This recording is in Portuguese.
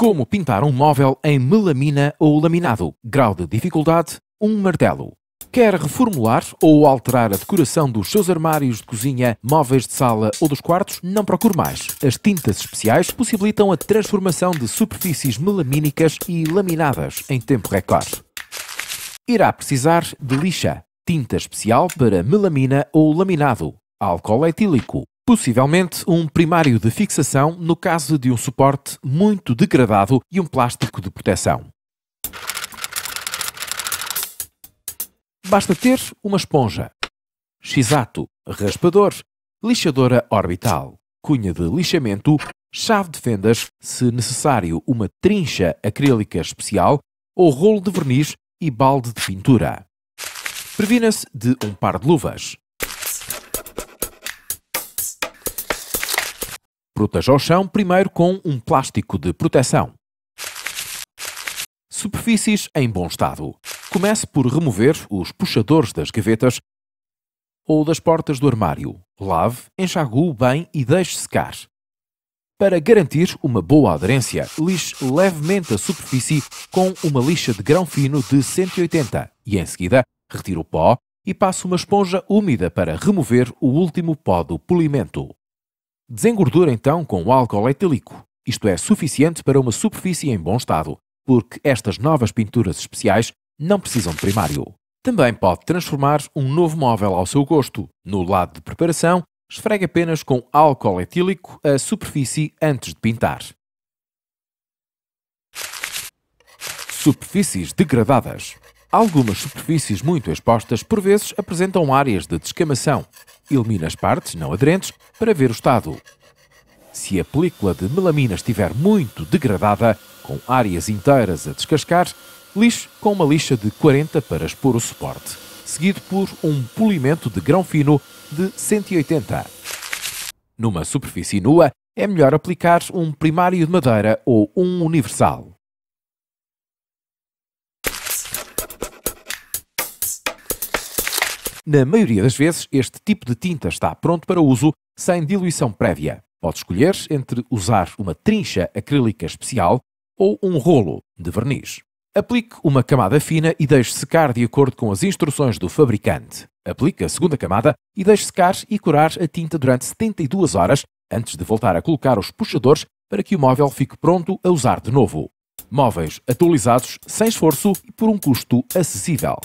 Como pintar um móvel em melamina ou laminado. Grau de dificuldade, 1 martelo. Quer reformular ou alterar a decoração dos seus armários de cozinha, móveis de sala ou dos quartos? Não procure mais. As tintas especiais possibilitam a transformação de superfícies melamínicas e laminadas em tempo recorde. Irá precisar de lixa, tinta especial para melamina ou laminado, álcool etílico, possivelmente um primário de fixação no caso de um suporte muito degradado e um plástico de proteção. Basta ter uma esponja, x-ato, raspador, lixadora orbital, cunha de lixamento, chave de fendas, se necessário uma trincha acrílica especial ou rolo de verniz e balde de pintura. Previna-se de um par de luvas. Proteja o chão primeiro com um plástico de proteção. Superfícies em bom estado. Comece por remover os puxadores das gavetas ou das portas do armário. Lave, enxague-o bem e deixe secar. Para garantir uma boa aderência, lixe levemente a superfície com uma lixa de grão fino de 180 e, em seguida, retire o pó e passe uma esponja úmida para remover o último pó do polimento. Desengordure então com o álcool etílico. Isto é suficiente para uma superfície em bom estado, porque estas novas pinturas especiais não precisam de primário. Também pode transformar um novo móvel ao seu gosto. No lado de preparação, esfregue apenas com álcool etílico a superfície antes de pintar. Superfícies degradadas. Algumas superfícies muito expostas por vezes apresentam áreas de descamação. Elimine as partes não aderentes para ver o estado. Se a película de melamina estiver muito degradada, com áreas inteiras a descascar, lixe com uma lixa de 40 para expor o suporte, seguido por um polimento de grão fino de 180. Numa superfície nua, é melhor aplicar um primário de madeira ou um universal. Na maioria das vezes, este tipo de tinta está pronto para uso sem diluição prévia. Pode escolher entre usar uma trincha acrílica especial ou um rolo de verniz. Aplique uma camada fina e deixe secar de acordo com as instruções do fabricante. Aplique a segunda camada e deixe secar e curar a tinta durante 72 horas antes de voltar a colocar os puxadores para que o móvel fique pronto a usar de novo. Móveis atualizados, sem esforço e por um custo acessível.